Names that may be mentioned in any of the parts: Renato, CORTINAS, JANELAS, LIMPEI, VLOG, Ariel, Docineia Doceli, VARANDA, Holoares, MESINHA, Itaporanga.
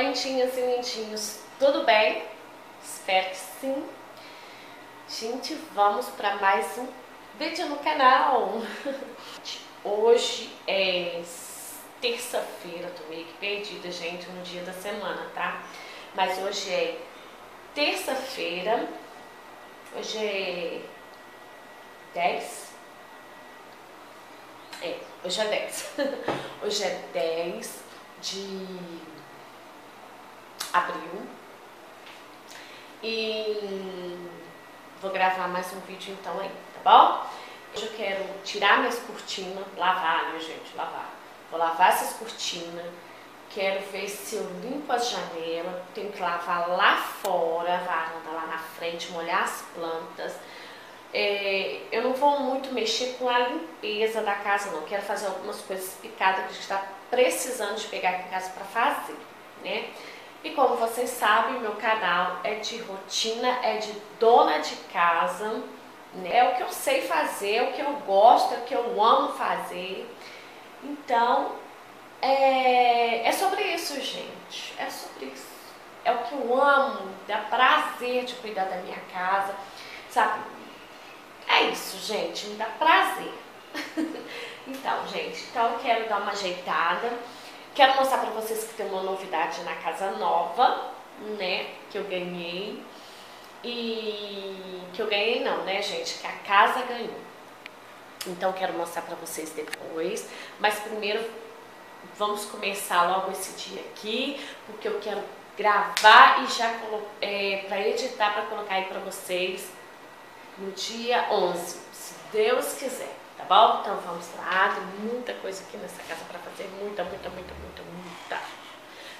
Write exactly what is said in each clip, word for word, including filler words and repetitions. Lindinhas e lindinhos, tudo bem? Espero que sim. Gente, vamos para mais um vídeo no canal. Hoje é terça-feira, tô meio que perdida, gente, no dia da semana, tá? Mas hoje é terça-feira, hoje é dez? É, hoje é dez. Hoje é dez de... abril, e vou gravar mais um vídeo então aí, tá bom? Hoje eu quero tirar minhas cortinas, lavar, né, gente? Lavar. Vou lavar essas cortinas, quero ver se eu limpo as janelas, tenho que lavar lá fora, a varanda lá na frente, molhar as plantas. É, eu não vou muito mexer com a limpeza da casa, não. Quero fazer algumas coisas picadas que a gente tá precisando de pegar aqui em casa pra fazer, né? E como vocês sabem, meu canal é de rotina, é de dona de casa, né? É o que eu sei fazer, é o que eu gosto, é o que eu amo fazer. Então, é, é sobre isso, gente, é sobre isso. É o que eu amo, dá prazer de cuidar da minha casa, sabe? É isso, gente, me dá prazer. Então, gente, então eu quero dar uma ajeitada. Quero mostrar pra vocês que tem uma novidade na casa nova, né, que eu ganhei, e que eu ganhei não, né, gente, que a casa ganhou. Então quero mostrar pra vocês depois, mas primeiro vamos começar logo esse dia aqui, porque eu quero gravar e já é, pra editar, pra colocar aí pra vocês no dia onze, se Deus quiser. Tá bom? Então vamos lá, tem muita coisa aqui nessa casa pra fazer, muita, muita, muita, muita, muita.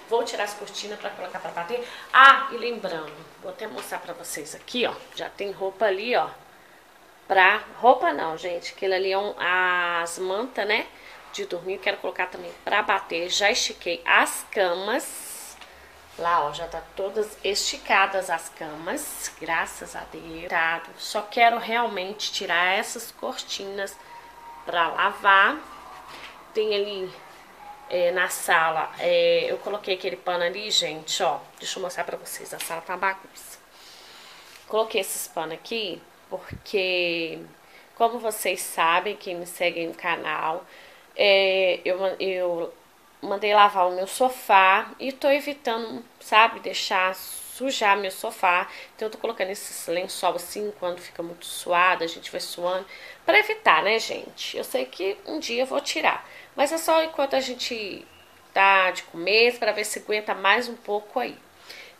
Vou tirar as cortinas pra colocar pra bater. Ah, e lembrando, vou até mostrar pra vocês aqui, ó, já tem roupa ali, ó, pra... roupa não, gente, aquilo ali é um, as mantas, né, de dormir, quero colocar também pra bater, já estiquei as camas, lá, ó, já tá todas esticadas as camas, graças a Deus. Só quero realmente tirar essas cortinas pra lavar. Tem ali é, na sala, é, eu coloquei aquele pano ali, gente, ó, deixa eu mostrar pra vocês, a sala tá bagunça. Coloquei esses panos aqui porque, como vocês sabem, quem me segue no canal, é, eu, eu mandei lavar o meu sofá e tô evitando, sabe, deixar sujar meu sofá, então eu tô colocando esses lençol assim, quando fica muito suado, a gente vai suando, pra evitar, né, gente? Eu sei que um dia eu vou tirar, mas é só enquanto a gente tá de comer, pra ver se aguenta mais um pouco aí.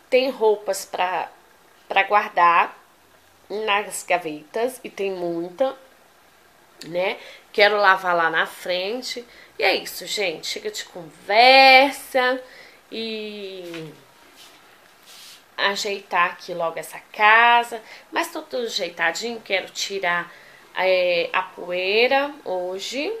Tem roupas pra, pra guardar nas gavetas, e tem muita, né? Quero lavar lá na frente, e é isso, gente, chega de conversa, e... ajeitar aqui logo essa casa, mas tô tudo ajeitadinho, quero tirar é, a poeira hoje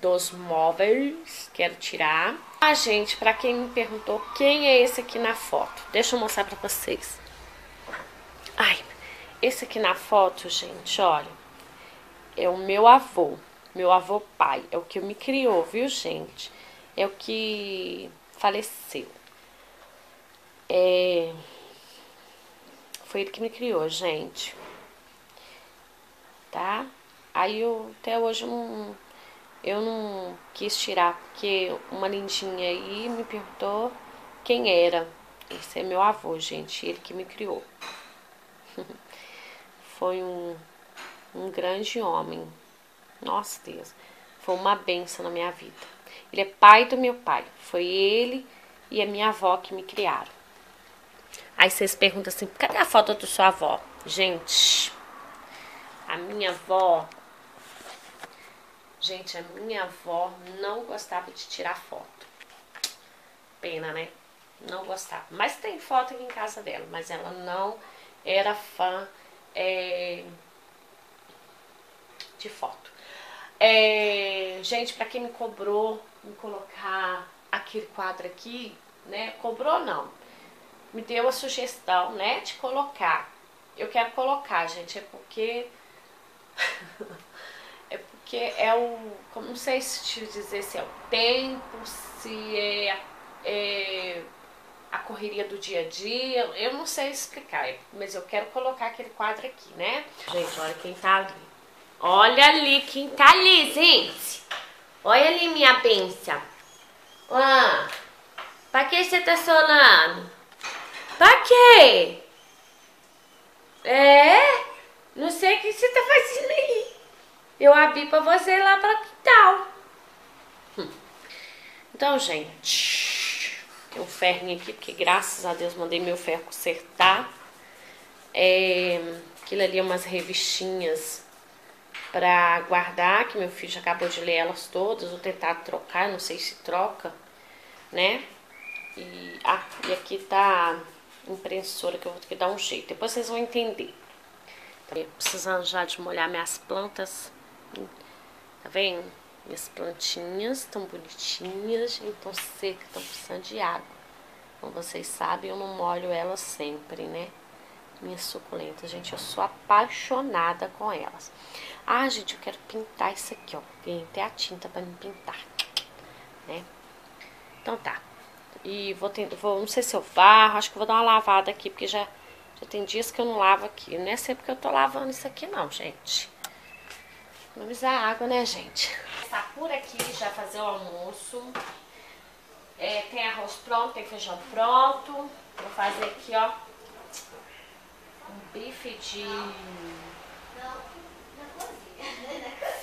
dos móveis, quero tirar. Ah, gente, pra quem me perguntou quem é esse aqui na foto, deixa eu mostrar pra vocês. Ai, esse aqui na foto, gente, olha, é o meu avô, meu avô pai, é o que me criou, viu, gente? É o que faleceu. É, foi ele que me criou, gente, tá? Aí eu até hoje eu não, eu não quis tirar, porque uma lindinha aí me perguntou quem era. Esse é meu avô, gente, ele que me criou. Foi um, um grande homem, nossa Deus, foi uma benção na minha vida. Ele é pai do meu pai, foi ele e a minha avó que me criaram. Aí vocês perguntam assim, cadê a foto da sua avó? Gente, a minha avó... Gente, a minha avó não gostava de tirar foto. Pena, né? Não gostava. Mas tem foto aqui em casa dela, mas ela não era fã é, de foto. É, gente, pra quem me cobrou me colocar aquele quadro aqui, né? Cobrou não. Me deu a sugestão, né, de colocar. Eu quero colocar, gente, é porque... é porque é o... Como, não sei se te dizer se é o tempo, se é, é correria do dia a dia, eu não sei explicar, mas eu quero colocar aquele quadro aqui, né? Gente, olha quem tá ali. Olha ali quem tá ali, gente. Olha ali, minha benção. Ah, pra que você tá sonando? Pra quê? É? Não sei o que você tá fazendo aí. Eu abri pra você lá pra quintal. Hum. Então, gente, tem um ferrinho aqui, porque graças a Deus mandei meu ferro consertar. É, aquilo ali é umas revistinhas pra guardar, que meu filho já acabou de ler elas todas. Vou tentar trocar, não sei se troca, né? E, ah, e aqui tá impressora que eu vou ter que dar um jeito. Depois vocês vão entender. Precisando já de molhar minhas plantas. Tá vendo? Minhas plantinhas tão bonitinhas, tão secas, tão precisando de água. Como vocês sabem, eu não molho elas sempre, né? Minhas suculentas, gente, eu sou apaixonada com elas. Ah, gente, eu quero pintar isso aqui, ó. Tem até a tinta pra me pintar, né? Então tá. E vou tentar, vou, não sei se eu varro, acho que vou dar uma lavada aqui, porque já, já tem dias que eu não lavo aqui. Não é sempre que eu tô lavando isso aqui não, gente. Vamos usar água, né, gente? Vou começar por aqui, já fazer o almoço. É, tem arroz pronto, tem feijão pronto. Vou fazer aqui, ó, um bife de...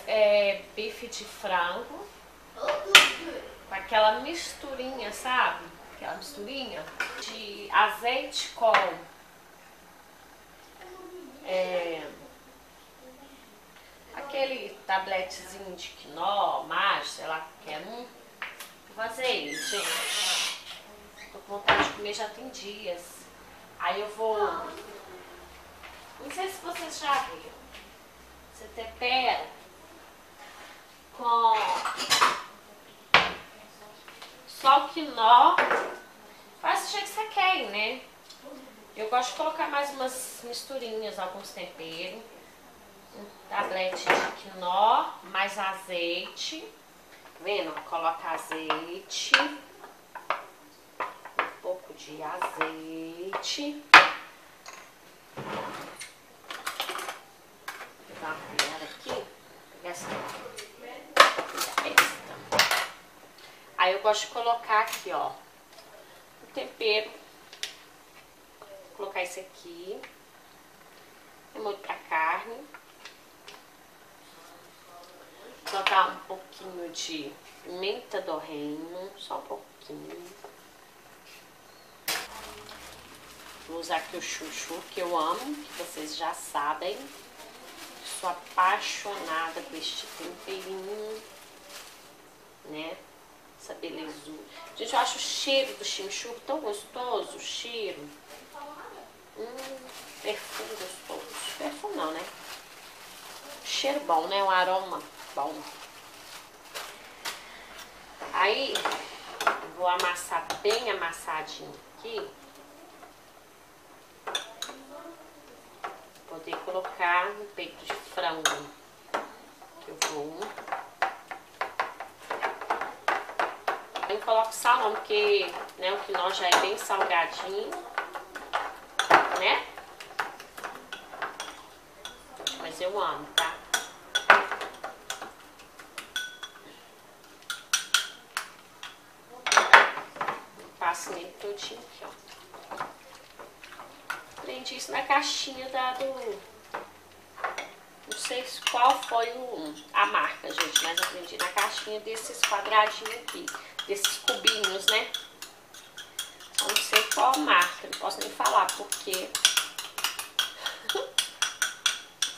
É, bife de frango. Com aquela misturinha, sabe? Aquela misturinha de azeite com é, aquele tabletezinho de quinó, mais, sei lá, qualquer um. Vou fazer isso, gente. Tô com vontade de comer já tem dias. Aí eu vou... Não sei se vocês já viram. Você tempera com... Só o quinó, faz do jeito que você quer, né? Eu gosto de colocar mais umas misturinhas, alguns temperos. Um tablete de quinó, mais azeite. Tá vendo? Coloca azeite. Um pouco de azeite. Vou dar uma colher aqui. Vou pegar essa Aí eu gosto de colocar aqui, ó, o tempero. Vou colocar isso aqui. Molho pra carne. Vou colocar um pouquinho de pimenta do reino, só um pouquinho. Vou usar aqui o chuchu, que eu amo, que vocês já sabem. Sou apaixonada por este temperinho, né? Essa belezura. Gente, eu acho o cheiro do chimichurri tão gostoso, o cheiro. Hum, perfume gostoso. Perfume não, né? Cheiro bom, né? Um aroma bom. Aí, vou amassar bem amassadinho aqui. Poder colocar um peito de frango. Que eu vou... Eu não coloco sal não, porque né, o quinó já é bem salgadinho, né? Mas eu amo, tá? Passo nele todinho aqui, ó. Aprendi isso na caixinha da do... Não sei qual foi o, a marca, gente, mas aprendi na caixinha desses quadradinhos aqui. Desses cubinhos, né? Eu não sei qual marca, não posso nem falar porque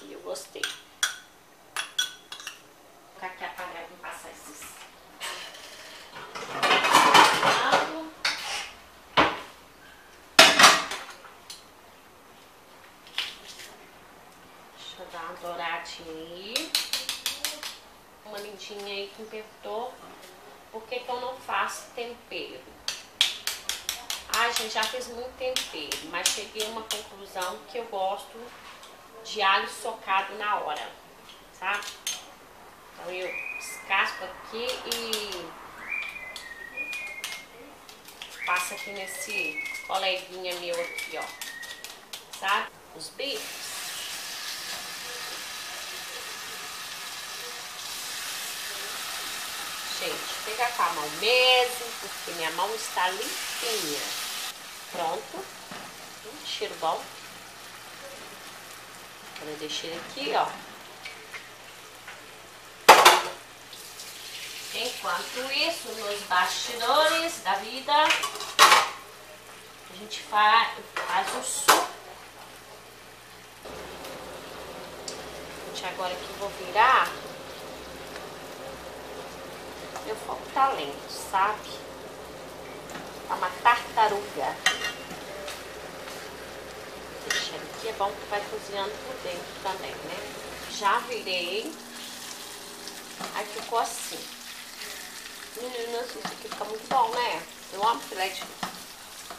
eu gostei. Vou colocar aqui a panela e passar esses. Deixa eu dar uma douradinha aí. Uma lindinha aí que empertou. Por que, que eu não faço tempero? Ai, gente, já fiz muito tempero, mas cheguei a uma conclusão que eu gosto de alho socado na hora, sabe? Então eu descasco aqui e Passa aqui nesse coleguinha meu aqui, ó. Sabe? Os bicos. Gente, pega com a mão mesmo, porque minha mão está limpinha. Pronto. Um cheiro bom. Agora eu deixei aqui, ó. Enquanto isso, nos bastidores da vida, a gente faz, faz o suco. Gente, agora que eu vou virar, meu foco tá lento, sabe? Tá uma tartaruga. Deixando aqui, é bom que vai cozinhando por dentro também, né? Já virei. Aí ficou assim. Meninas, isso aqui fica muito bom, né? Eu amo filé de...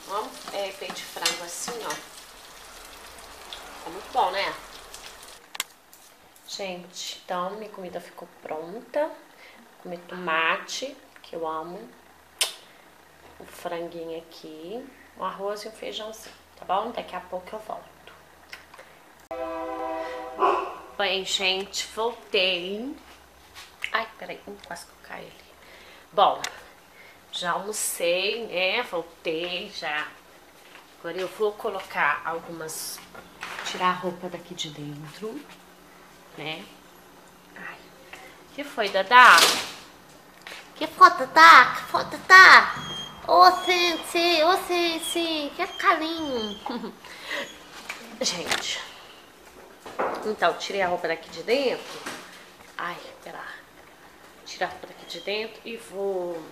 Eu amo é, peito de frango assim, ó. Fica muito bom, né? Gente, então minha comida ficou pronta. Comer tomate, que eu amo, o franguinho aqui, um arroz e um feijãozinho, tá bom? Daqui a pouco eu volto. Bem, gente, voltei. Ai, peraí, quase que eu caí ali. Bom, já almocei, né? Voltei já. Agora eu vou colocar algumas... Tirar a roupa daqui de dentro, né? Ai, que foi, Dadá? Que foda tá, que foda tá. Ô, gente, ô, gente, que carinho. Gente, então, tirei a roupa daqui de dentro. Ai, pera. Tirar a roupa daqui de dentro e vou...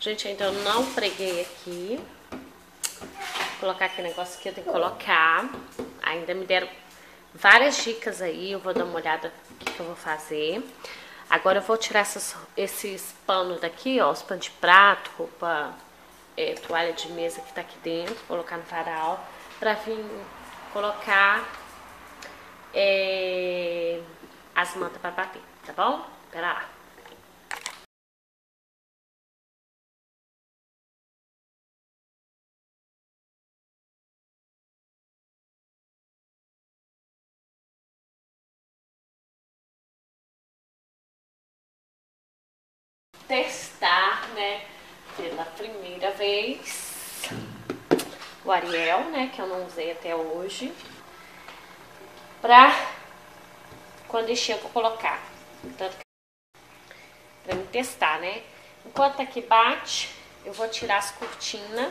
Gente, ainda eu não preguei aqui. Vou colocar aquele negócio que eu tenho que colocar. Ainda me deram várias dicas aí. Eu vou dar uma olhada no que, que eu vou fazer. Agora eu vou tirar essas, esses panos daqui, ó, os panos de prato, roupa, é, toalha de mesa que tá aqui dentro, colocar no varal, pra vir colocar é, as mantas pra bater, tá bom? Pera lá. Testar, né, pela primeira vez o Ariel, né, que eu não usei até hoje, pra quando encher eu vou colocar, tanto que... pra me testar, né. Enquanto aqui bate, eu vou tirar as cortinas.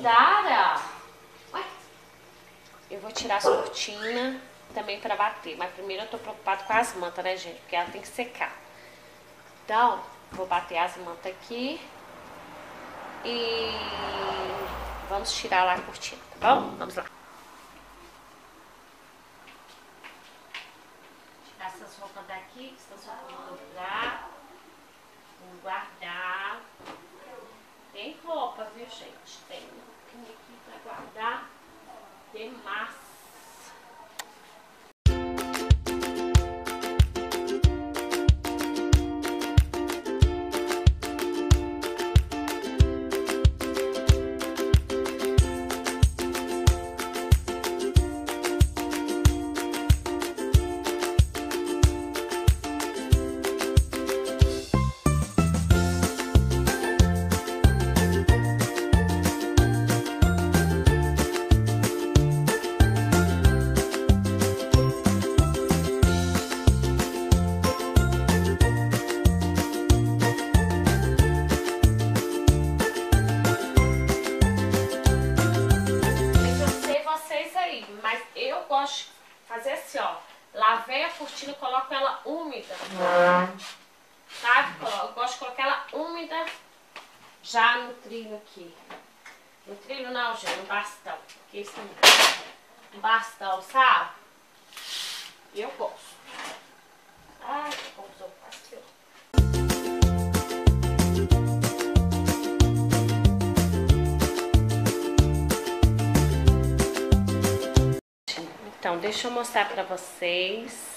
Dara! Ué? Eu vou tirar as cortinas também pra bater, mas primeiro eu tô preocupada com as mantas, né, gente, porque ela tem que secar. Então, vou bater as mantas aqui e vamos tirar lá a cortina, tá bom? Vamos lá. Tirar essas roupas daqui, que estão só vou dobrar, vou guardar. Tem roupa, viu, gente? Tem um aqui pra guardar, tem massa. Eu coloco ela úmida, sabe? Eu gosto de colocar ela úmida já no trilho aqui. No trilho não, gente, no bastão. Porque isso é um bastão, sabe? Eu gosto. Ai, que confusão. Então, deixa eu mostrar pra vocês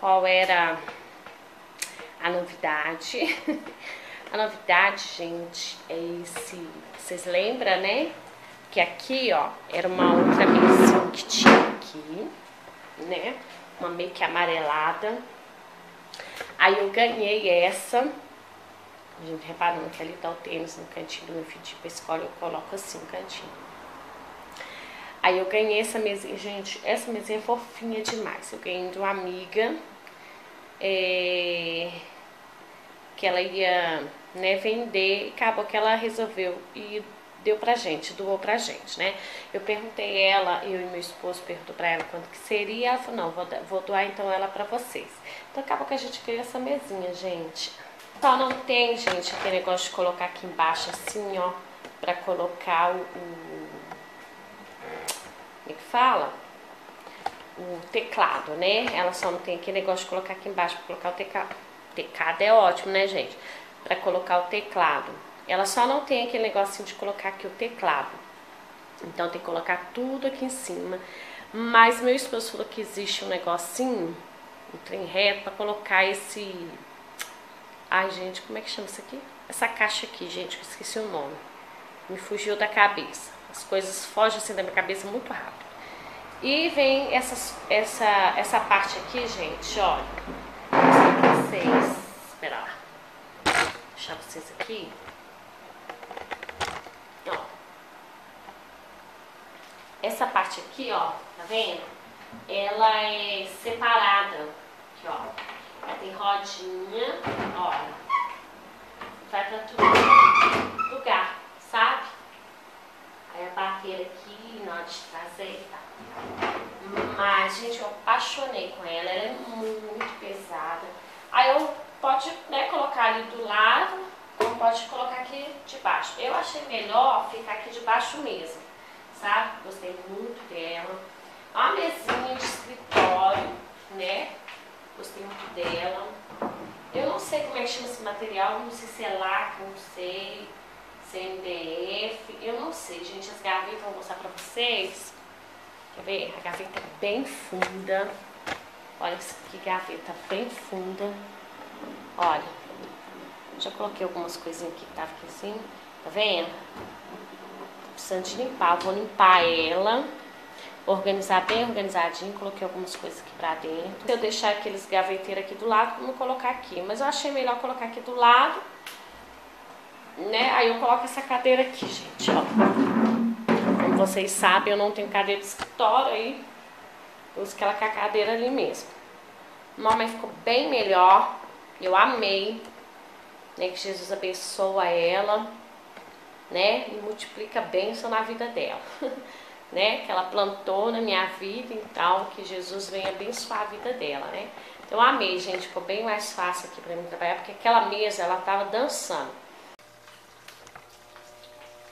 qual era a novidade. A novidade, gente, é esse... Vocês lembram, né? Que aqui, ó, era uma outra mesinha que tinha aqui, né? Uma meio que amarelada. Aí eu ganhei essa. Gente, reparando que ali tá o tênis no cantinho do meu filho de pescoço, eu coloco assim o cantinho. Aí eu ganhei essa mesinha, gente, essa mesinha é fofinha demais. Eu ganhei de uma amiga, é, que ela ia, né, vender, e acabou que ela resolveu e deu pra gente, doou pra gente, né? Eu perguntei ela, eu e meu esposo perguntou pra ela quanto que seria, ela falou, não, vou, vou doar então ela pra vocês. Então acabou que a gente ganhou essa mesinha, gente. Só não tem, gente, aquele negócio de colocar aqui embaixo assim, ó, pra colocar o... o como é que fala? O teclado, né? Ela só não tem aquele negócio de colocar aqui embaixo pra colocar o teclado. Teclado é ótimo, né, gente? Pra colocar o teclado. Ela só não tem aquele negocinho de colocar aqui o teclado. Então tem que colocar tudo aqui em cima. Mas meu esposo falou que existe um negocinho, um trem reto, pra colocar esse... Ai, gente, como é que chama isso aqui? Essa caixa aqui, gente, eu esqueci o nome. Me fugiu da cabeça. As coisas fogem assim da minha cabeça muito rápido. E vem essas, essa, essa parte aqui, gente, olha. Não sei pra vocês. Espera lá. Vou deixar vocês aqui. Ó. Essa parte aqui, ó, tá vendo? Ela é separada. Aqui, ó. Ela tem rodinha, ó, vai pra todo lugar, sabe? Aí a bateira aqui, na hora de trazer e tal. Mas, gente, eu apaixonei com ela, ela é muito pesada. Aí eu pode, né, colocar ali do lado, ou pode colocar aqui de baixo. Eu achei melhor ficar aqui de baixo mesmo, sabe? Gostei muito dela. É uma mesinha de escritório, né? Gostei muito dela. Eu não sei como é que chama esse material, não sei se é laca, não sei, se é M D F, eu não sei, gente. As gavetas, vou mostrar pra vocês. Quer ver? A gaveta é bem funda. Olha que gaveta bem funda. Olha, já coloquei algumas coisinhas aqui que tava aqui assim, tá vendo? Tô precisando de limpar, vou limpar ela. Organizar bem organizadinho, coloquei algumas coisas aqui pra dentro. Se eu deixar aqueles gaveteiros aqui do lado, não colocar aqui. Mas eu achei melhor colocar aqui do lado, né? Aí eu coloco essa cadeira aqui, gente, ó. Como vocês sabem, eu não tenho cadeira de escritório aí. Eu uso aquela cadeira ali mesmo. Mas ficou bem melhor. Eu amei. Né? Que Jesus abençoa ela, né? E multiplica a bênção na vida dela. Né, que ela plantou na minha vida, então que Jesus venha abençoar a vida dela, né? Então eu amei, gente, ficou bem mais fácil aqui pra mim trabalhar, porque aquela mesa, ela tava dançando.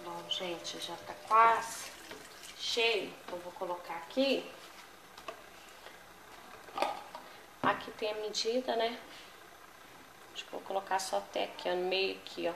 Bom, gente, já tá quase cheio, então vou colocar aqui. Aqui tem a medida, né? Acho que vou colocar só até aqui, ó, no meio aqui, ó.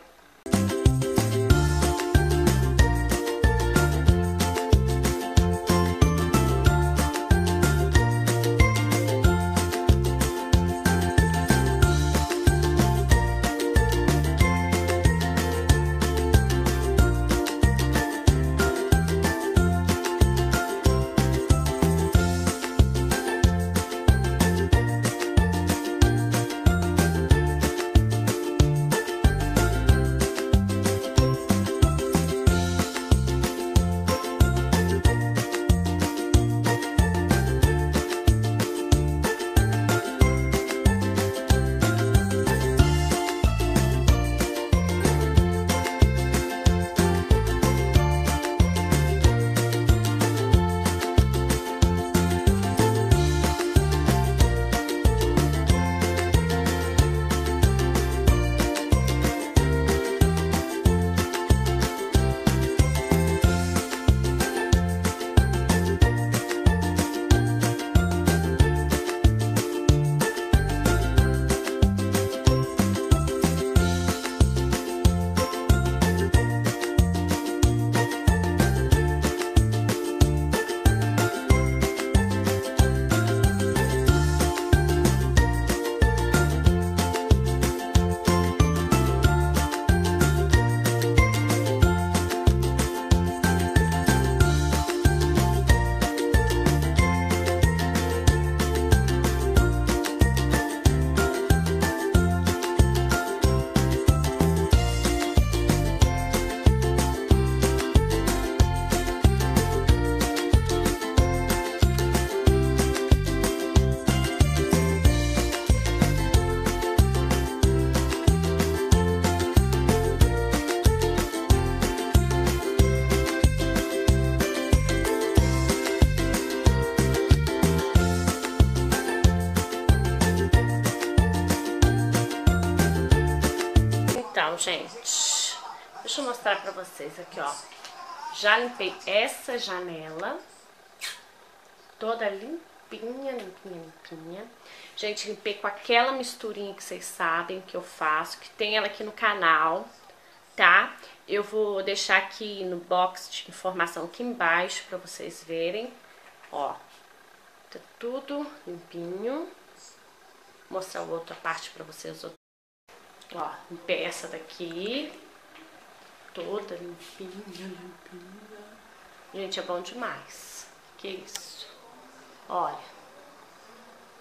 gente, deixa eu mostrar pra vocês aqui, ó. Já limpei essa janela, toda limpinha, limpinha, limpinha. Gente, limpei com aquela misturinha que vocês sabem que eu faço, que tem ela aqui no canal, tá? Eu vou deixar aqui no box de informação aqui embaixo pra vocês verem, ó. Tá tudo limpinho. Vou mostrar a outra parte pra vocês. Ó, limpei essa daqui, toda limpinha, limpinha. Gente, é bom demais. Que isso? Olha,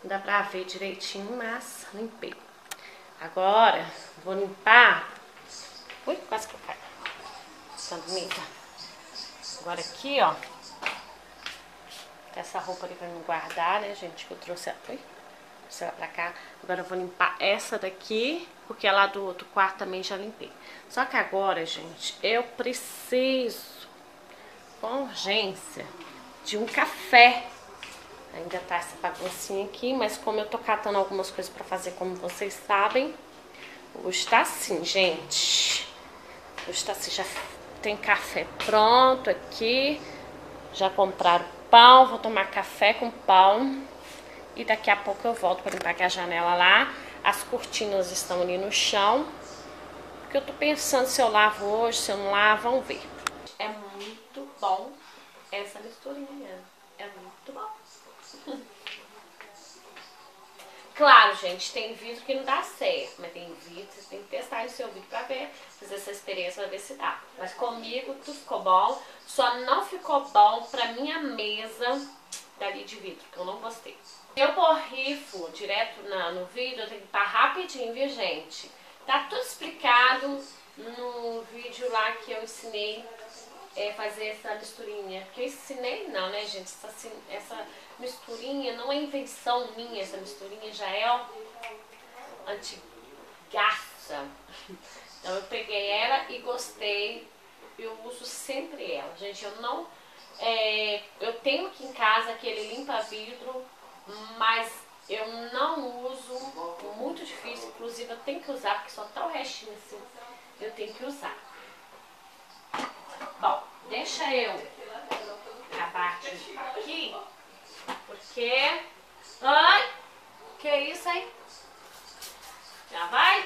não dá pra ver direitinho, mas limpei. Agora, vou limpar... Ui, quase que eu caio. Tá bonita. Agora aqui, ó. Essa roupa ali pra não guardar, né, gente? Que eu trouxe ela. Ui, trouxe ela pra cá. Agora eu vou limpar essa daqui, porque lá do outro quarto também já limpei. Só que agora, gente, eu preciso, com urgência, de um café. Ainda tá essa baguncinha aqui, mas como eu tô catando algumas coisas pra fazer, como vocês sabem, hoje tá assim, gente. Hoje tá assim, já tem café pronto aqui. Já compraram pão, vou tomar café com pão. E daqui a pouco eu volto pra limpar aqui a janela lá. As cortinas estão ali no chão. Porque eu tô pensando se eu lavo hoje, se eu não lavo, vamos ver. É muito bom essa misturinha. É muito bom. Claro, gente, tem vídeo que não dá certo. Mas tem vídeo, vocês tem que testar no seu vídeo pra ver. Fazer essa experiência pra ver se dá. Mas comigo tudo ficou bom. Só não ficou bom pra minha mesa dali de vidro, que eu não gostei. Eu borrifo direto na, no vídeo, eu tenho que limpar rapidinho, viu, gente? Tá tudo explicado no vídeo lá que eu ensinei é, fazer essa misturinha. Que eu ensinei não, né, gente? Essa, assim, essa misturinha não é invenção minha, essa misturinha já é, ó, antigaça. Então eu peguei ela e gostei, eu uso sempre ela. Gente, eu não... É, eu tenho aqui em casa aquele limpa-vidro, mas eu não uso, muito difícil, inclusive eu tenho que usar, porque só tá o restinho assim, eu tenho que usar. Bom, deixa eu acabar aqui, porque... Ai, que é isso aí? Já vai?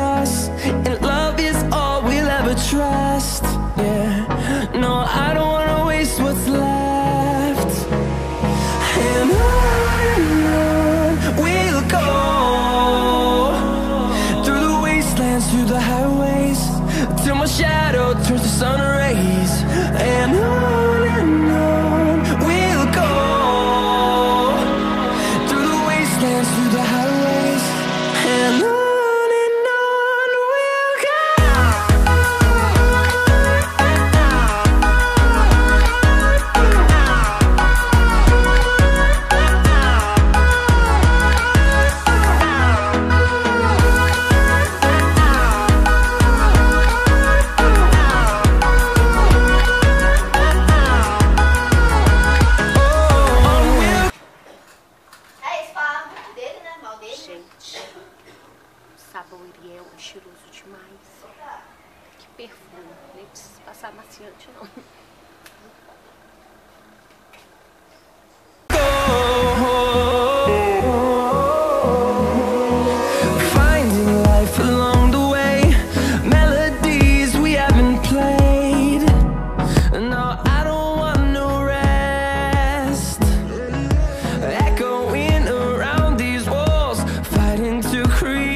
us, and love is all we'll ever trust. Yeah, no, I don't wanna waste what's left. And on we'll go, through the wastelands, through the highways, till my shadow turns to sun rays. And on and on we'll go, through the wastelands, through the highways. And on and on we'll go. To create